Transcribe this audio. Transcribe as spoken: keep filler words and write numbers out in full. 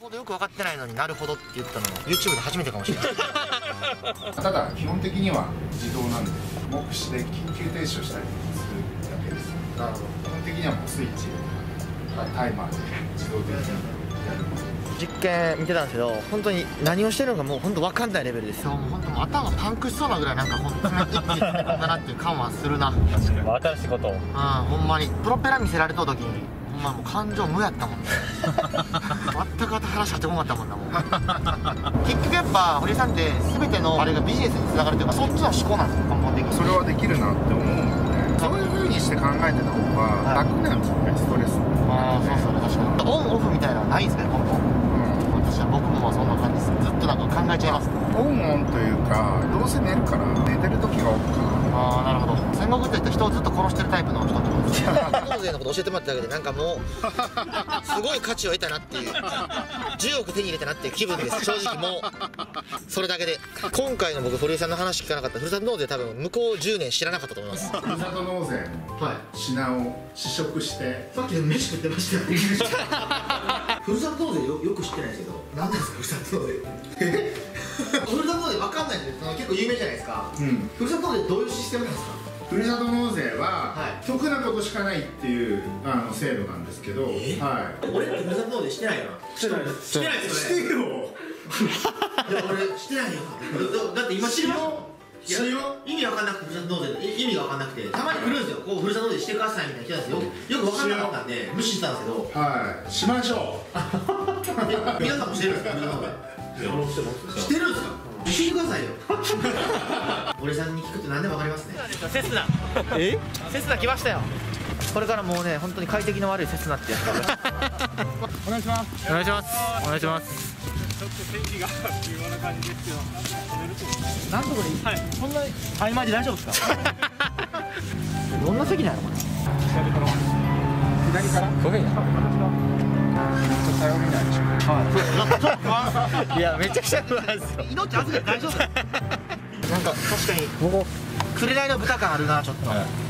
ほどよく分かってないのになるほどって言ったのは ユーチューブ で初めてかもしれないただ基本的には自動なんで目視で緊急停止をしたりするだけです。だから基本的にはもうスイッチタイマーで自動的にやること。実験見てたんですけど、本当に何をしてるのかもう本当分かんないレベルです。そう、もう本当もう頭パンクしそうなぐらいなんか本当に一気に詰め込んだなっていう感はするな。確かに新しいことを。うん、ほんまにプロペラ見せられた時にほんまもう感情無やったもんね。全く話が出てこなかったもんなもん。結局やっぱ堀江さんって全てのあれがビジネスにつながるというか、そっちの思考なんですよ根本的に。それはできるなって思うんで。そういう風にして考えてた方が楽なんですよね、ストレス。ああ、そうそう確かに。オンオフみたいなのはないんですね根本。僕もそんな感じです。ずっとなんか考えちゃいます。オンオンというか、どうせ寝るから寝てる時がオンかな。ああ、なるほど。戦国って人をずっと殺してるタイプの人ってことですか。大勢のこと教えてもらっただけでなんかもうすごい価値を得たなっていう、じゅうおく手に入れたなっていう気分です。正直もうそれだけで。今回の僕堀江さんの話聞かなかったふるさと納税、多分向こうじゅうねん知らなかったと思います。ふるさと納税、はい、品を試食して、さっき飯食ってましたよ。ふるさと納税 よ, よく知ってないですけど、何ですかふるさと納税。えふるさと納税分かんないんですけど、結構有名じゃないですか。うん、ふるさと納税どういうシステムなんですか。ふるさと納税は、はい、得なことしかないっていうあの制度なんですけど、はい、俺ってふるさと納税してないな。してないしてないですよね。してよ。いや俺してないよ。だ, だって今知りました。意味わかんなくて、ふるさと納税の意味がわかんなくて、たまに来るんですよ、こうふるさと納税してくださいみたいな来たんですよ。よくわかんなかったんで無視したんですけど。はい、しましょう。皆さんもしてるんですか、ふるさと納税。してるんですか。教えてくださいよ。俺さんに聞くと何でもわかりますね。セスナ。え？セスナ来ましたよ。これからもうね、本当に快適の悪いセスナってやつ。お願いします。お願いします。お願いします。ちょっと天気が微妙な感じですけど、なんとかでいい。はい、こんな曖昧で大丈夫ですか。どんな席なのこれ。左から。左から。ごめん。ちょっと頼みないでしょ。はい。いやめちゃくちゃ不安ですよ。命預けて大丈夫。なんか確かにここ。紅の豚感あるなちょっと。はい